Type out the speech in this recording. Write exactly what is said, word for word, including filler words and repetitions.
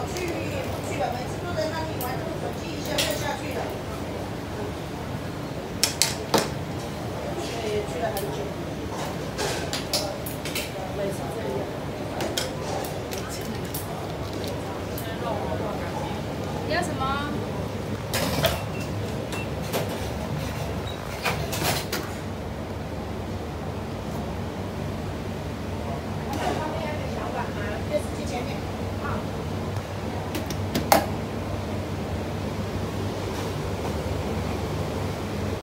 早去不去了，每次都在那里玩这个手机，一下再下去了。去去了很久。 你要什么？